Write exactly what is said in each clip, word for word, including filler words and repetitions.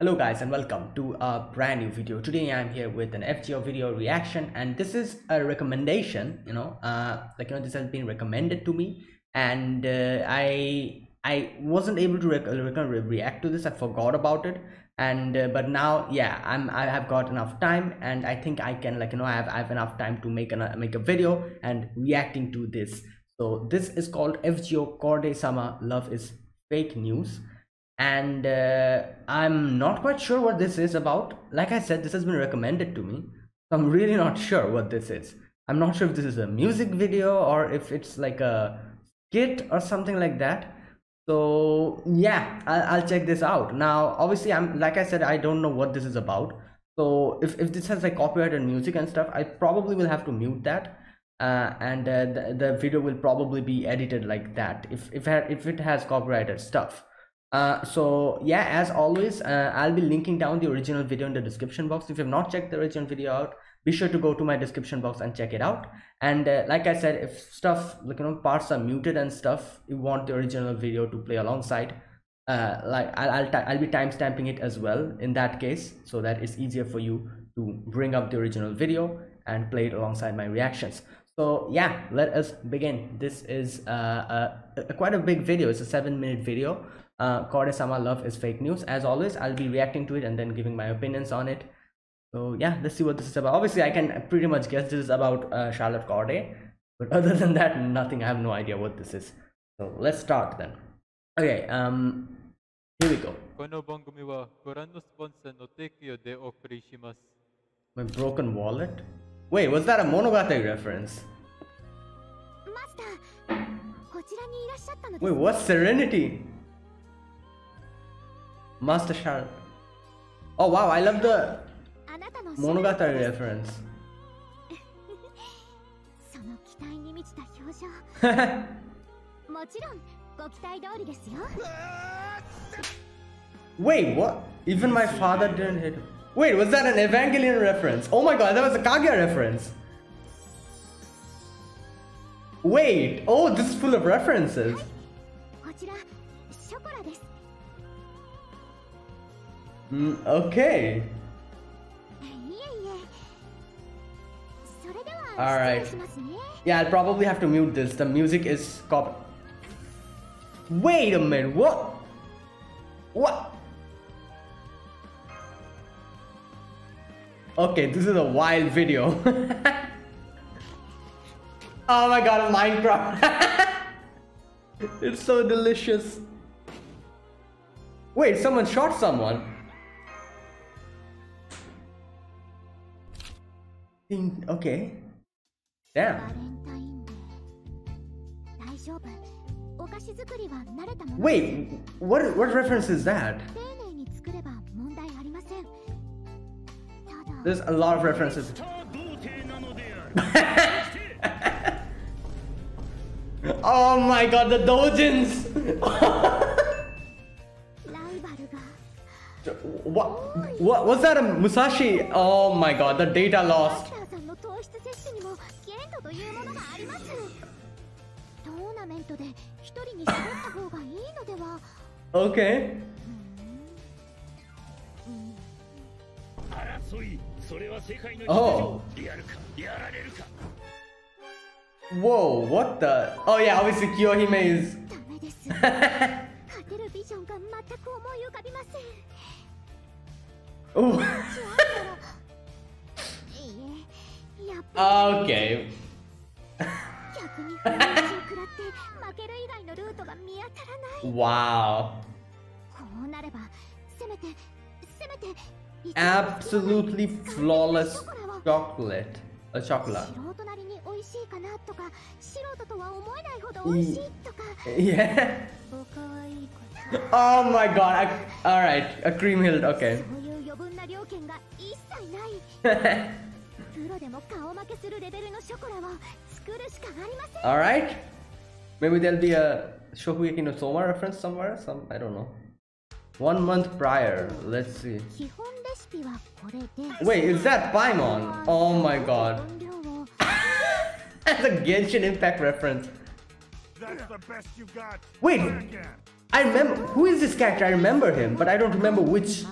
Hello guys and welcome to a brand new video. Today I'm here with an F G O video reaction, and this is a recommendation. You know, uh, like you know, this has been recommended to me, and uh, I I wasn't able to re re react to this. I forgot about it, and uh, but now yeah, I'm I have got enough time, and I think I can like you know I have I have enough time to make an make a video and reacting to this. So this is called F G O Corday-sama Love is Fake News. And uh, I'm not quite sure what this is about. Like I said, this has been recommended to me, so I'm really not sure what this is. I'm not sure if this is a music video or if it's like a skit or something like that. So yeah, I'll, I'll check this out. Now obviously I'm like I said I don't know what this is about, so if, if this has like copyrighted music and stuff, I probably will have to mute that. Uh, and uh, the, the video will probably be edited like that if, if, if it has copyrighted stuff. Uh, so yeah, as always, uh, I'll be linking down the original video in the description box. If you have not checked the original video out, be sure to go to my description box and check it out. And uh, like I said, if stuff like you know parts are muted and stuff, you want the original video to play alongside. Uh, like I'll I'll, I'll be timestamping it as well in that case, so that it's easier for you to bring up the original video and play it alongside my reactions. So yeah, let us begin. This is uh, a, a quite a big video. It's a seven-minute video. Uh, Corday-sama Love is Fake News. As always, I'll be reacting to it and then giving my opinions on it. So yeah, let's see what this is about. Obviously, I can pretty much guess this is about uh, Charlotte Corday, but other than that, nothing. I have no idea what this is. So let's start then. Okay, um, here we go. My broken wallet? Wait, was that a Monogatari reference? Wait, what's Serenity? Master Charlotte. Oh wow, I love the Monogatari reference. Wait, what? Even my father didn't hit. Wait, was that an Evangelion reference? Oh my god, that was a Kaguya reference. Wait, oh, this is full of references. Mm, okay. Alright. Yeah, I'll probably have to mute this. The music is copy. Wait a minute, what? What? Okay, this is a wild video. Oh my god, Minecraft. It's so delicious. Wait, someone shot someone. Okay. Damn. Wait, what what reference is that? There's a lot of references. Oh my god, the doujins! What, what was that, a Musashi? Oh my god, the data lost. Okay. Oh. Whoa, what the? Oh yeah, obviously Kyohime is... Okay. Wow. Absolutely flawless chocolate. A chocolate. Yeah. Oh my god. Alright. A Kriemhild. Okay. Alright. Maybe there'll be a Shokugeki no Soma reference somewhere. Some I don't know. One month prior. Let's see. Wait, is that Paimon? Oh my god. That's a Genshin Impact reference. That's the best you got. Wait, I remember. Who is this character? I remember him, but I don't remember which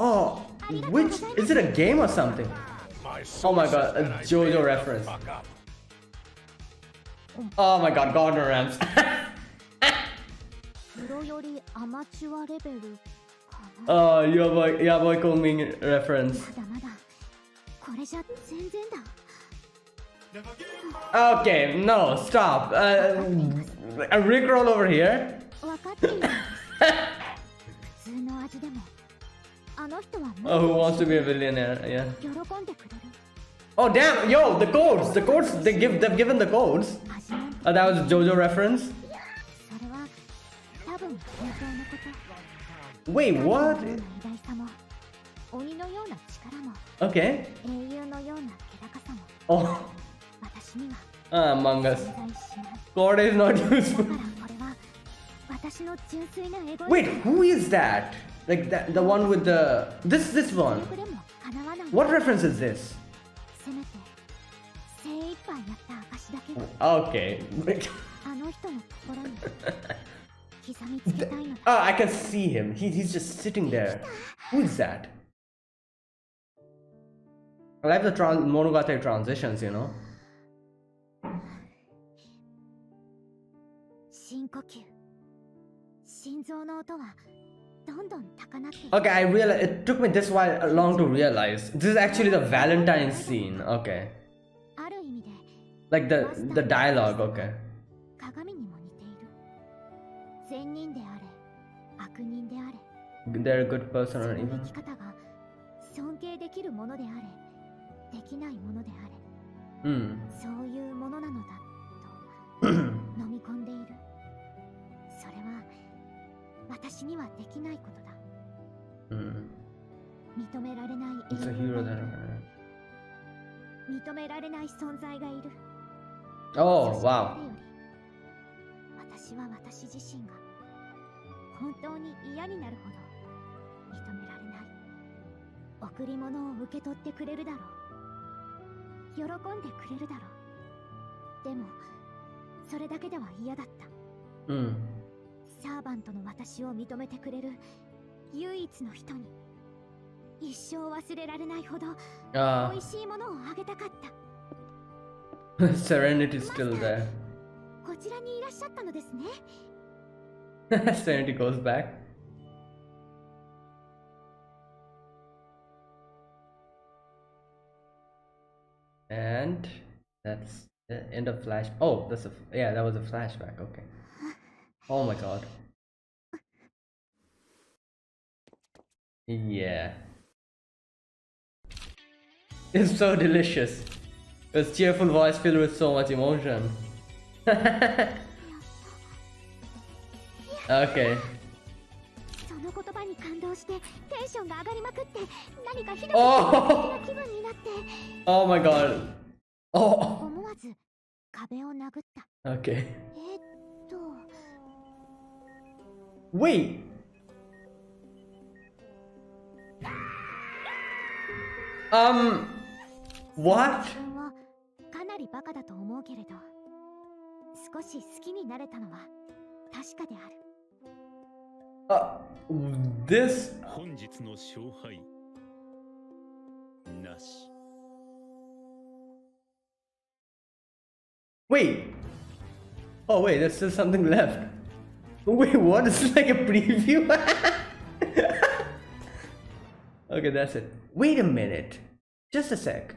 Oh, which is it a game or something? Oh my god, a JoJo reference. Oh my god, Gordon Ramsey. Oh, your boy, your boy coming reference. Okay, no, stop. Uh, a Rick roll over here. Oh, who wants to be a billionaire? Yeah. Oh damn, yo, the codes, the codes, they give, they've given the codes. Oh, that was a JoJo reference. Wait, what? Okay. Oh. Ah, Among Us. God is not useful. Wait, who is that? Like that, the one with the this this one. What reference is this? Okay. Oh, I can see him. He, he's just sitting there. Who is that? I like the trans Monogatari transitions, you know. Okay, I realized it took me this while long to realize this is actually the Valentine scene. Okay, like the the dialogue. Okay. They're a good person or evil. Hmm. Mm. It's a hero then. Oh, wow. Mm. Ah. Serenity is still there. Serenity goes back. And that's the end of flash. Oh, that's a yeah, that was a flashback. Okay. Oh my god. Yeah. It's so delicious. His cheerful voice filled with so much emotion. Okay. Oh! Oh my god. Oh! Okay. Wait. Um. What? Uh, this. Wait. Oh wait, there's still something left. Wait, what? Is this like a preview? Okay, that's it. Wait a minute. Just a sec.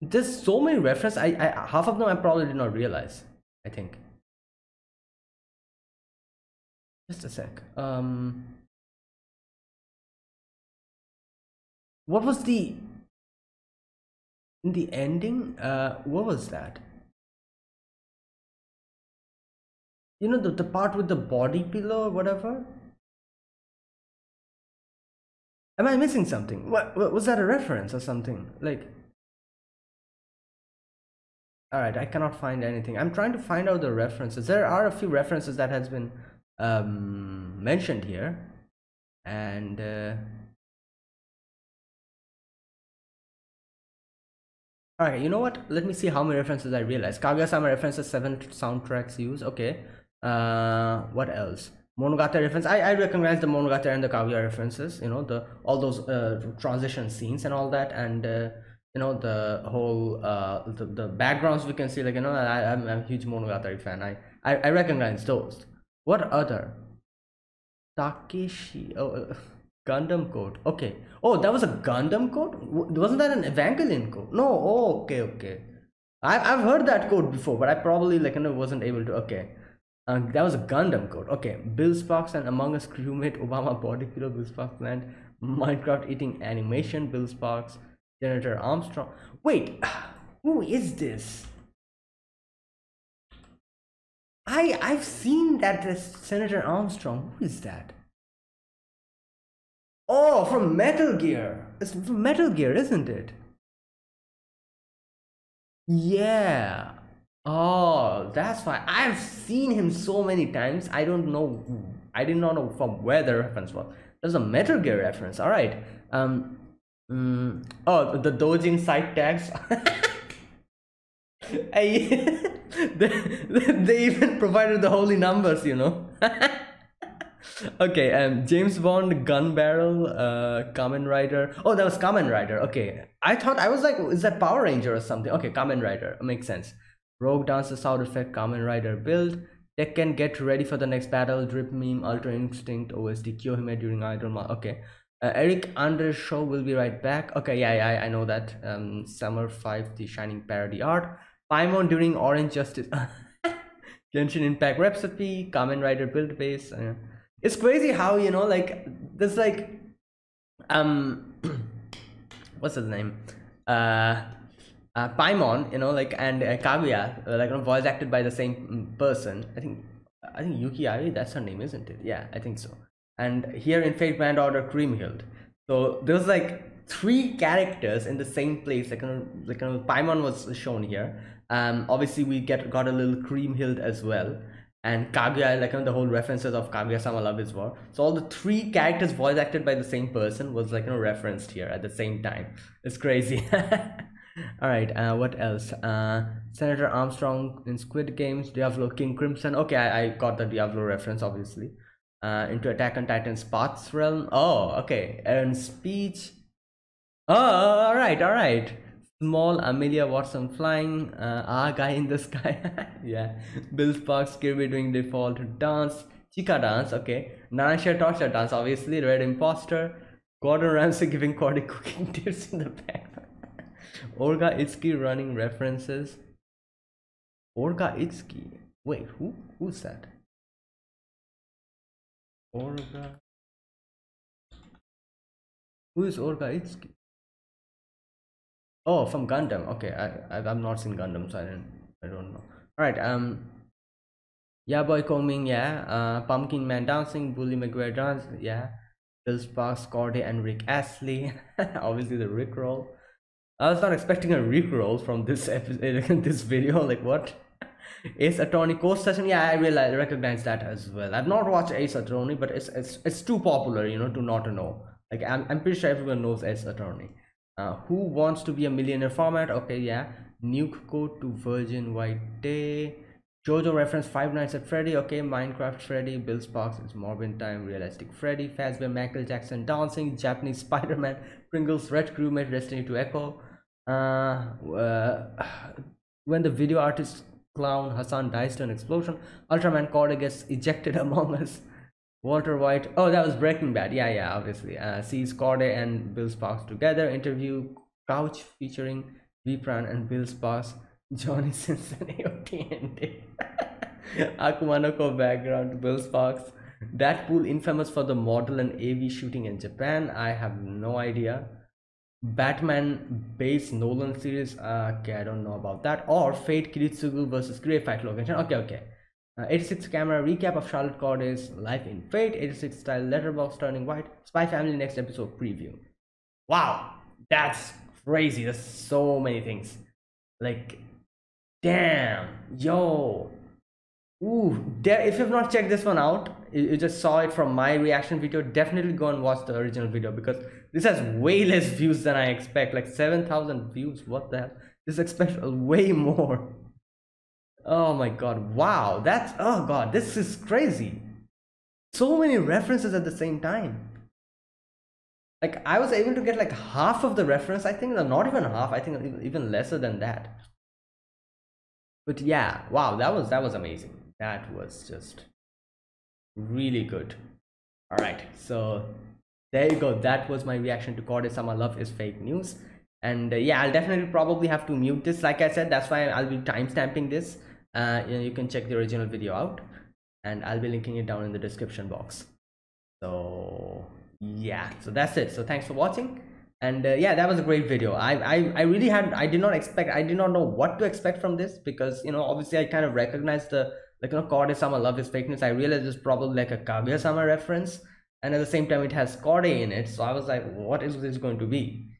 There's so many references. I, I half of them I probably did not realize. I think. Just a sec. Um. What was the in the ending? Uh, what was that? You know, the, the part with the body pillow or whatever? Am I missing something? What, what was that a reference or something? Like... Alright, I cannot find anything. I'm trying to find out the references. There are a few references that has been um, mentioned here. And... Uh... Alright, you know what? Let me see how many references I realize. Kaguya-sama references, seven soundtracks used. Okay. Uh, what else? Monogatari reference. I, I recognize the Monogatari and the Kaguya references, you know, the all those uh, transition scenes and all that, and uh, you know, the whole uh, the, the backgrounds we can see, like, you know, I, I'm a huge Monogatari fan. I, I, I recognize those. What other? Takeshi, oh, uh, Gundam code. Okay. Oh, that was a Gundam code? Wasn't that an Evangelion code? No. Oh, okay, okay. I've, I've heard that code before, but I probably, like, you know, wasn't able to. Okay. Uh, that was a Gundam code. Okay, Bill Sparks and Among Us crewmate, Obama body pillow, Bill Sparks land, Minecraft eating animation, Bill Sparks, Senator Armstrong. Wait, who is this? I I've seen that uh, Senator Armstrong. Who is that? Oh, from Metal Gear. It's from Metal Gear, isn't it? Yeah. Oh, that's why. I've seen him so many times. I don't know. I did not know from where the reference was. There's a Metal Gear reference. All right. Um. Mm, oh, the Dojin side tags. I, they, they even provided the holy numbers, you know. Okay. Um. James Bond, gun barrel. Uh. Kamen Rider. Oh, that was Kamen Rider. Okay. I thought I was like, is that Power Ranger or something? Okay. Kamen Rider makes sense. Rogue Dancer, Sound Effect, Kamen Rider build. Tekken, get ready for the next battle. Drip meme, Ultra Instinct, O S D, Kyohime during Idol Month. Okay. Uh, Eric Anders show will be right back. Okay, yeah, yeah, I know that. Um, Summer five, the Shining Parody Art. Paimon during Orange Justice. Genshin Impact recipe, Kamen Rider build base. Uh, it's crazy how, you know, like, there's like, um, what's his name? Uh, Uh, Paimon, you know, like, and uh, Kaguya, uh, like, you know, voice acted by the same person. I think, I think Yuki Aoi, that's her name, isn't it? Yeah, I think so. And here in Fate Grand Order, Kriemhild. So there's like three characters in the same place. Like, you know, like, you know, Paimon was shown here. Um, obviously we get got a little Kriemhild as well, and Kaguya, like, you know, the whole references of Kaguya-sama, Love Is War. So all the three characters voice acted by the same person was, like, you know, referenced here at the same time. It's crazy. All right, uh, what else? Uh, Senator Armstrong in Squid Games, Diablo, King Crimson. Okay, I, I got the Diablo reference, obviously. Uh, into Attack on Titan's Path's Realm. Oh, okay. Aaron's Speech. Oh, all right, all right. Small Amelia Watson flying. Uh, ah, guy in the sky. Yeah. Bill Sparks, Kirby doing default dance. Chica dance, okay. Narancia torture dance, obviously. Red Imposter. Gordon Ramsey giving Corday cooking tips in the back. Orga Itsuki running references. Orga Itsuki. Wait, who? Who's that? Orga. Who is Orga Itsuki? Oh, from Gundam. Okay, I, I I've not seen Gundam, so I don't I don't know. All right. Um. Yeah, boy combing. Yeah. Uh, Pumpkin Man dancing. Bully McGuire dance. Yeah. Bill Sparks, Corday, and Rick Astley. Obviously the Rick roll. I was not expecting a re-roll from this episode, this video. Like, what? Ace Attorney Coast Session. Yeah, I realize, recognize that as well. I've not watched Ace Attorney, but it's it's it's too popular, you know, to not know. Like, I'm I'm pretty sure everyone knows Ace Attorney. Uh, who wants to be a millionaire format? Okay, yeah. Nuke code to Virgin White Day. JoJo reference, Five Nights at Freddy. Okay, Minecraft Freddy. Bill Sparks is Morbin Time. Realistic Freddy. Fazbear, Michael Jackson dancing. Japanese Spider-Man. Pringles, Red Crewmate, Destiny to Echo. Uh, uh, when the video artist clown Hassan dies to an explosion, Ultraman Corday gets ejected among us. Walter White. Oh, that was Breaking Bad. Yeah, yeah, obviously. Uh, sees Corday and Bill Sparks together. Interview Couch featuring Vipran and Bill Sparks. Johnny Cincinnati. Okay, Akumanoko background. Bill Sparks. That pool infamous for the model and A V shooting in Japan. I have no idea. Batman based Nolan series. Uh, okay, I don't know about that. Or Fate Kiritsugu versus Grave Fight location. Okay, okay. Uh, eighty-six camera recap of Charlotte Corday's life in Fate. eighty-six style letterbox turning white. Spy Family next episode preview. Wow, that's crazy. There's so many things. Like, damn, yo. Ooh, if you've not checked this one out, you just saw it from my reaction video, definitely go and watch the original video, because this has way less views than I expect. Like seven thousand views, what the hell? This expects way more. Oh my god, wow, that's, oh god, this is crazy. so many references at the same time. Like, I was able to get like half of the reference, I think, not even half, I think even lesser than that. But yeah, wow, that was, that was amazing. That was just really good. All right, so there you go. That was my reaction to Corday-sama Love is Fake News. And uh, yeah, I'll definitely probably have to mute this. Like I said, that's why I'll be timestamping this. Uh, you know, you can check the original video out, and I'll be linking it down in the description box. So yeah, so that's it. So thanks for watching, and uh, yeah, that was a great video. I, I I really had I did not expect I did not know what to expect from this, because you know, obviously I kind of recognized the, like, you know, Corday-sama Love is Fake News. I realized it's probably like a Kaguya-sama reference, and at the same time it has Corday in it. So I was like, what is this going to be?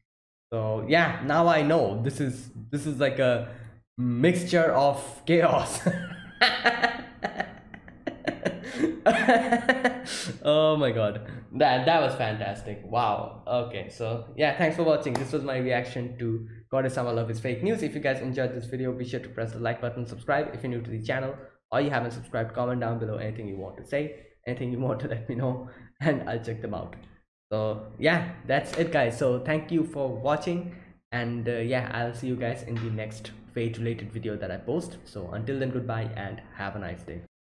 So yeah, now I know this is this is like a mixture of chaos. Oh my god, that that was fantastic. Wow. Okay, so yeah, thanks for watching. This was my reaction to Corday-sama Love is Fake News. If you guys enjoyed this video, be sure to press the like button, subscribe if you're new to the channel, or you haven't subscribed. Comment down below anything you want to say, anything you want to let me know, and I'll check them out. So yeah, that's it guys. So thank you for watching, and uh, yeah, I'll see you guys in the next Fate related video that I post. So until then, goodbye and have a nice day.